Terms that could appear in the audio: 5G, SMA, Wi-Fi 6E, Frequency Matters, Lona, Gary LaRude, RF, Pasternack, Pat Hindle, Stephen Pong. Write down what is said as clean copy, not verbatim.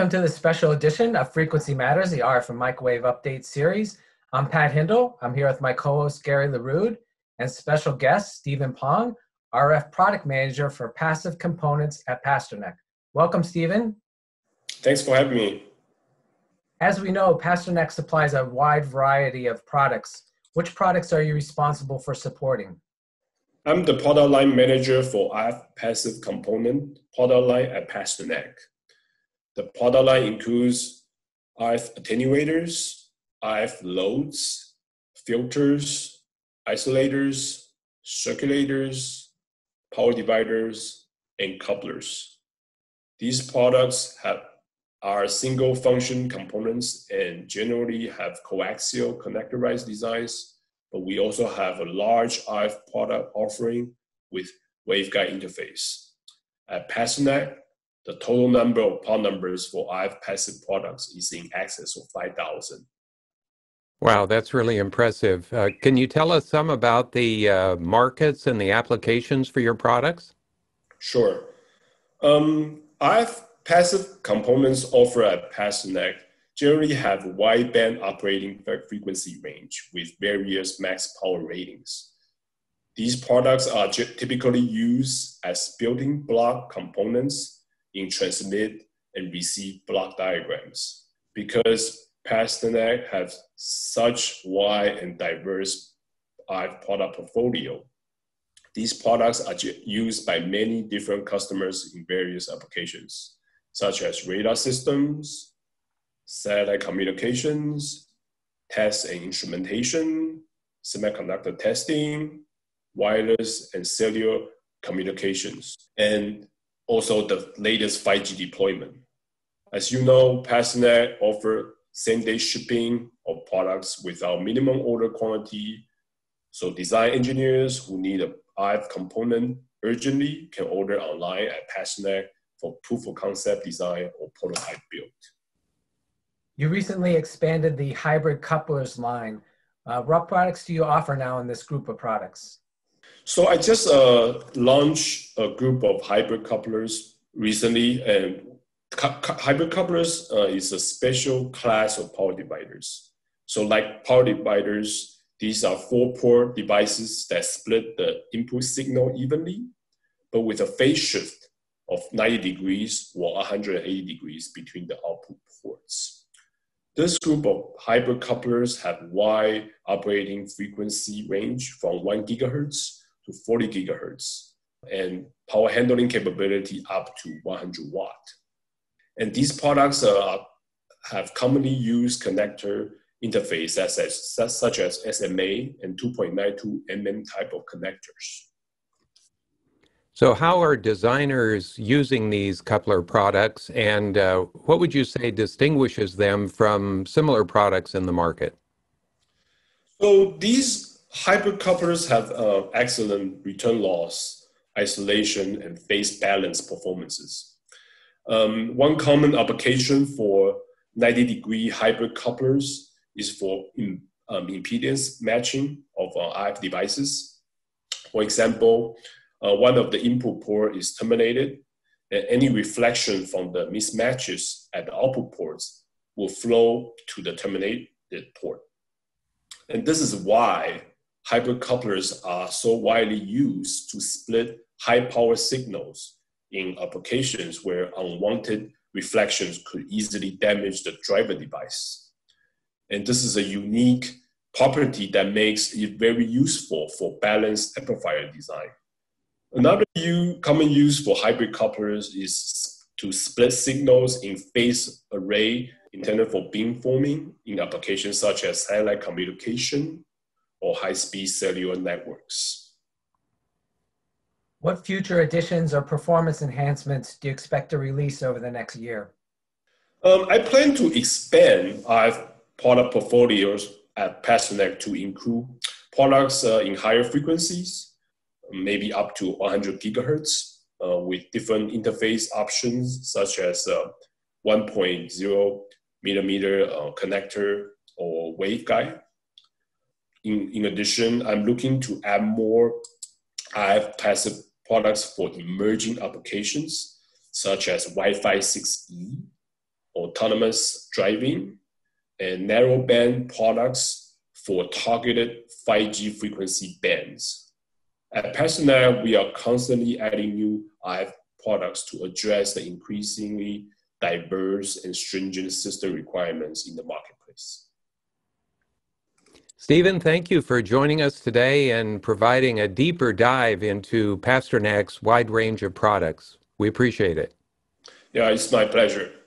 welcome to this special edition of Frequency Matters, the RF and Microwave Update Series. I'm Pat Hindle. I'm here with my co-host Gary LaRude and special guest Stephen Pong, RF Product Manager for Passive Components at Pasternack. Welcome, Stephen. Thanks for having me. As we know, Pasternack supplies a wide variety of products. Which products are you responsible for supporting? I'm the product line manager for RF Passive Component product line at Pasternack. The product line includes RF attenuators, RF loads, filters, isolators, circulators, power dividers, and couplers. These products are single function components and generally have coaxial connectorized designs, but we also have a large RF product offering with waveguide interface. At Pasternack, the total number of part numbers for RF passive products is in excess of 5,000. Wow, that's really impressive. Can you tell us some about the markets and the applications for your products? Sure. RF passive components offered at Pasternack generally have wideband operating frequency range with various max power ratings. These products are typically used as building block components in transmit and receive block diagrams. Because Pasternack has such wide and diverse RF product portfolio, these products are used by many different customers in various applications, such as radar systems, satellite communications, test and instrumentation, semiconductor testing, wireless and cellular communications, and also the latest 5G deployment. As you know, Pasternack offers same-day shipping of products without minimum order quantity. So design engineers who need a RF component urgently can order online at Pasternack for proof of concept design or prototype build. You recently expanded the hybrid couplers line. What products do you offer now in this group of products? So I just launched a group of hybrid couplers recently, and hybrid couplers is a special class of power dividers. So like power dividers, these are 4-port devices that split the input signal evenly, but with a phase shift of 90 degrees or 180 degrees between the output ports. This group of hybrid couplers have wide operating frequency range from 1 gigahertz to 40 gigahertz and power handling capability up to 100 watt. And these products have commonly used connector interface such as SMA and 2.92 mm type of connectors. So how are designers using these coupler products, and what would you say distinguishes them from similar products in the market? So these hybrid couplers have excellent return loss, isolation, and phase balance performances. One common application for 90-degree hybrid couplers is for impedance matching of RF devices. For example, one of the input port is terminated, and any reflection from the mismatches at the output ports will flow to the terminated port. And this is why hybrid couplers are so widely used to split high-power signals in applications where unwanted reflections could easily damage the driver device. And this is a unique property that makes it very useful for balanced amplifier design. Another common use for hybrid couplers is to split signals in phase array intended for beamforming in applications such as satellite communication or high-speed cellular networks. What future additions or performance enhancements do you expect to release over the next year? I plan to expand our product portfolios at Pasternack to include products in higher frequencies, maybe up to 100 gigahertz, with different interface options such as 1.0 millimeter connector or waveguide. In addition, I'm looking to add more RF passive products for emerging applications such as Wi-Fi 6E, autonomous driving, and narrowband products for targeted 5G frequency bands. At Pasternack, we are constantly adding new RF products to address the increasingly diverse and stringent system requirements in the marketplace. Stephen, thank you for joining us today and providing a deeper dive into Pasternack's wide range of products. We appreciate it. Yeah, it's my pleasure.